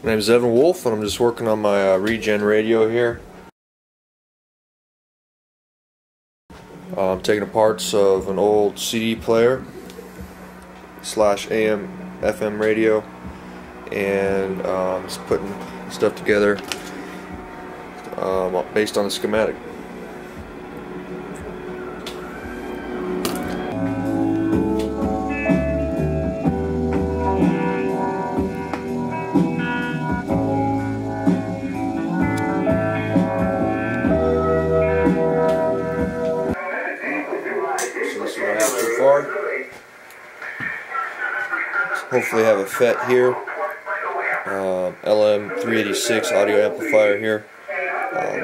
My name is Evan Wolfe, and I'm just working on my regen radio here. I'm taking the parts of an old CD player / AM FM radio, and just putting stuff together based on the schematic. Hopefully have a FET here, LM386 audio amplifier here,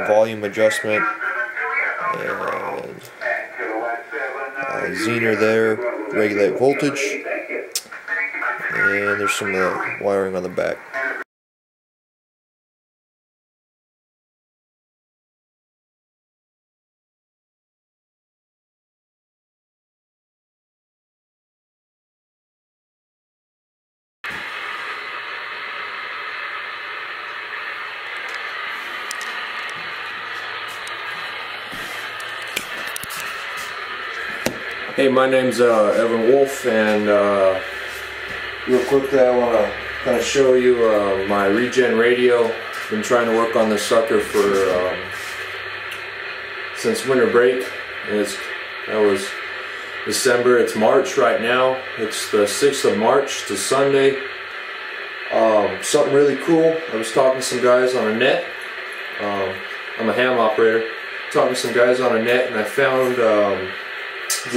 volume adjustment, and Zener there, regulate voltage, and there's some wiring on the back. Hey, my name's Evan Wolfe, and real quickly I want to kind of show you my regen radio. I've been trying to work on this sucker for since winter break, and that was December. It's March right now. It's the 6th of March to Sunday. Something really cool. I was talking to some guys on a net. I'm a ham operator. Talking to some guys on a net, and I found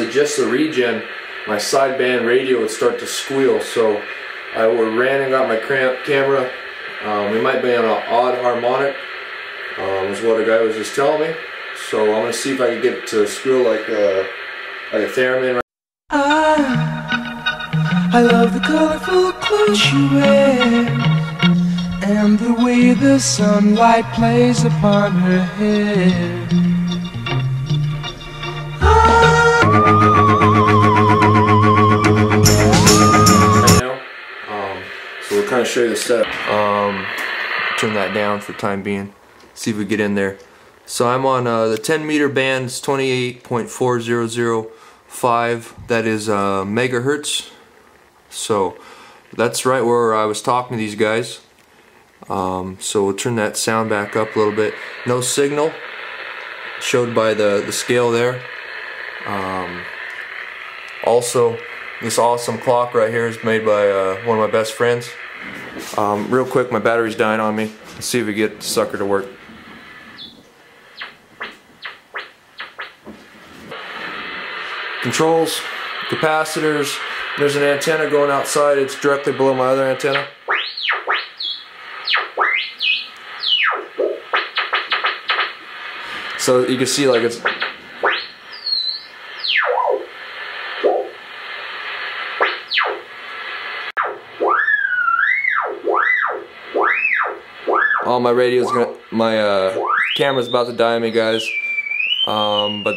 just the regen, my sideband radio would start to squeal. So I ran and got my camera. We might be on an odd harmonic, is what a guy was just telling me. So I'm going to see if I can get it to squeal like a theremin. I love the colorful clothes she wears, and the way the sunlight plays upon her hair. Kind of show you the setup. Turn that down for the time being. See if we get in there. So I'm on the 10-meter band. It's 28.4005. That is megahertz. So that's right where I was talking to these guys. So we'll turn that sound back up a little bit. No signal, showed by the scale there. Also, this awesome clock right here is made by one of my best friends. Real quick, my battery's dying on me. Let's see if we get the sucker to work. Controls, capacitors. There's an antenna going outside. It's directly below my other antenna. So you can see, like, it's all my radio's gonna, my camera's about to die on me, guys. But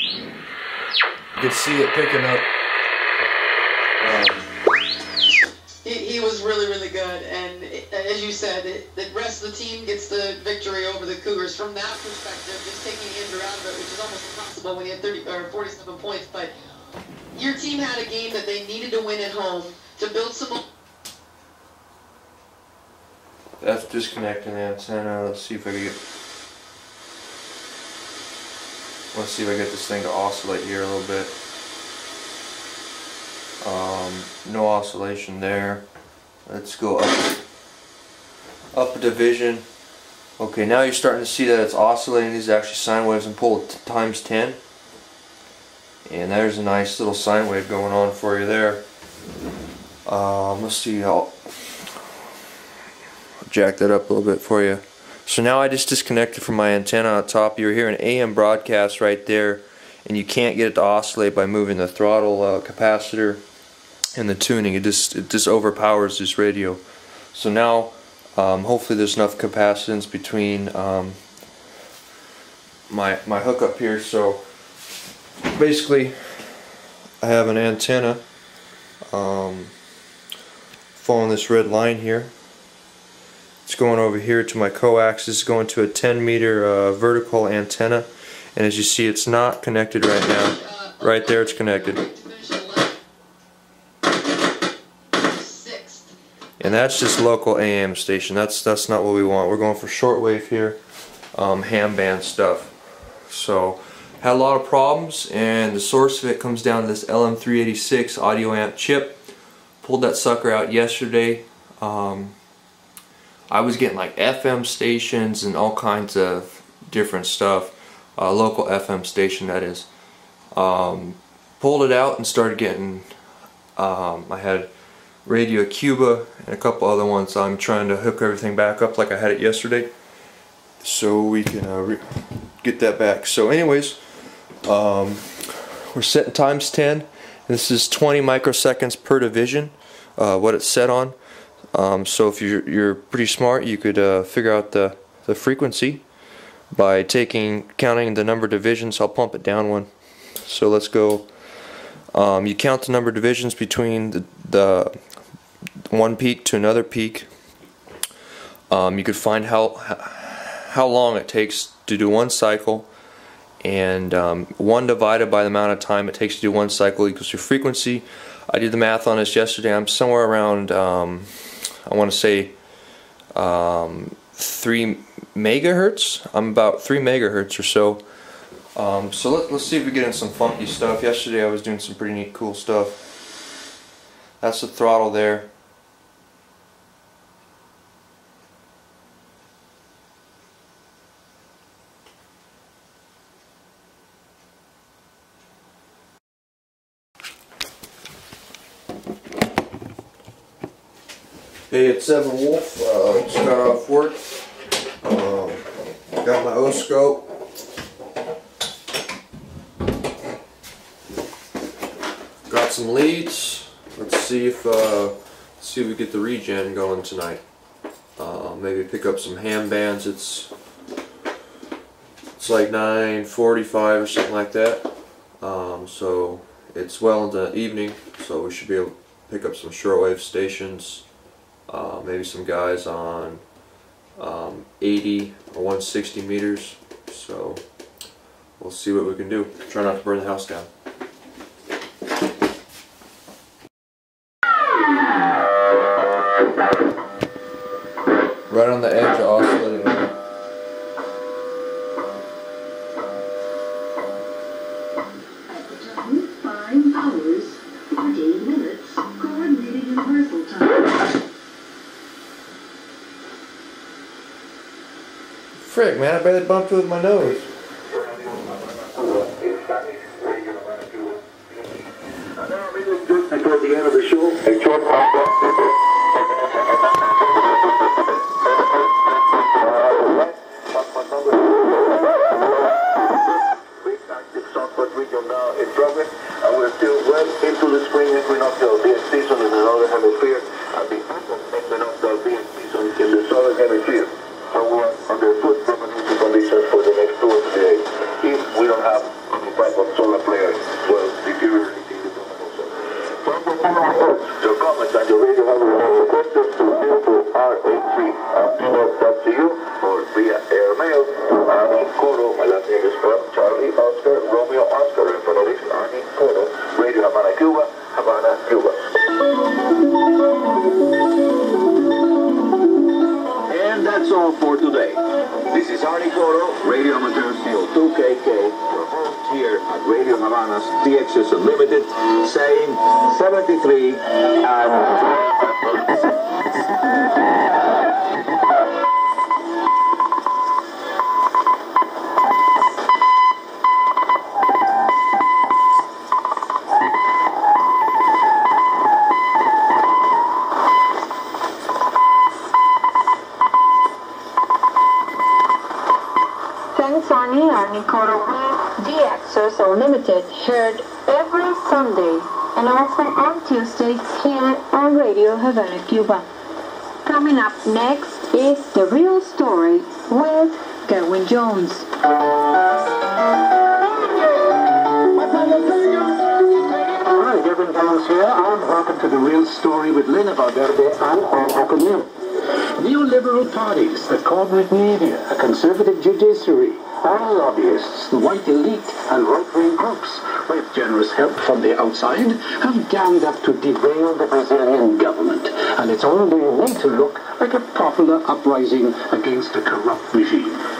you can see it picking up. He was really good, and as you said, the rest of the team gets the victory over the Cougars. From that perspective, just taking Andrew out of it, which is almost impossible when you have 30 or 47 points. But your team had a game that they needed to win at home to build some. That's disconnecting the antenna. Let's see if I can get. Let's see if I get this thing to oscillate here a little bit. No oscillation there. Let's go up a division. Okay, now you're starting to see that it's oscillating. These are actually sine waves, and pull it times 10. And there's a nice little sine wave going on for you there. Let's see how. jack that up a little bit for you. So now I just disconnected from my antenna on top. You're hearing AM broadcast right there, and you can't get it to oscillate by moving the throttle capacitor and the tuning. It just overpowers this radio. So now hopefully there's enough capacitance between my hookup here. So basically I have an antenna following this red line here. It's going over here to my coax. It's going to a 10-meter vertical antenna, and as you see, it's not connected right now. Right there, it's connected, and that's just local AM station. That's not what we want. We're going for shortwave here, ham band stuff. So had a lot of problems, and the source of it comes down to this LM386 audio amp chip. Pulled that sucker out yesterday. I was getting like FM stations and all kinds of different stuff, local FM station that is. Pulled it out and started getting, I had Radio Cuba and a couple other ones. I'm trying to hook everything back up like I had it yesterday, so we can get that back. So anyways, we're setting times 10. This is 20 microseconds per division, what it's set on. So if you're pretty smart, you could figure out the frequency by counting the number of divisions. I'll pump it down one. So let's go. You count the number of divisions between the one peak to another peak. You could find how long it takes to do one cycle, and 1 divided by the amount of time it takes to do one cycle equals your frequency. I did the math on this yesterday. I'm somewhere around, I want to say 3 megahertz. I'm about 3 megahertz or so. So let's see if we get in some funky stuff. Yesterday I was doing some pretty neat cool stuff. That's the throttle there. Hey, it's Evan Wolfe. Just got off work. Got my O-scope. Got some leads. Let's see if we get the regen going tonight. Maybe pick up some ham bands. It's like 9:45 or something like that. So it's well into the evening, so we should be able to pick up some shortwave stations. Maybe some guys on 80 or 160 meters. So we'll see what we can do. Try not to burn the house down. Right on the edge of oscillating. Frick, man, I barely bumped it with my nose. And toward the end of the show, a short pop now in progress, and we're still well into the spring equinox of the season in the northern hemisphere, and the equinox of the season in the southern hemisphere. So we're under good promising conditions for the next 2 or 3 days. If we don't have any type of solar flares, well, deteriorating the promotion. Your comments and your radio have requested to info@r83.co or via airmail to Arnie Coro. My last name is from Charlie Oscar Romeo Oscar, and for the list, Arnie Coro, Radio Havana Cuba, Havana Cuba. And that's all for today. This is Arnie Coro, Radio Amateur CO2KK. We're host here at Radio Havana's DXS Unlimited, saying 73 and... Radio Limited, heard every Sunday and also on Tuesdays here on Radio Havana Cuba. Coming up next is The Real Story with Gavin Jones. Hi, Gavin Jones here, and welcome to The Real Story with Lena Valverde and Paul O'Connor. Neoliberal parties, the corporate media, a conservative judiciary, all lobbyists, the white elite and right-wing groups, with generous help from the outside, have ganged up to derail the Brazilian government. And it's only need to look like a popular uprising against a corrupt regime.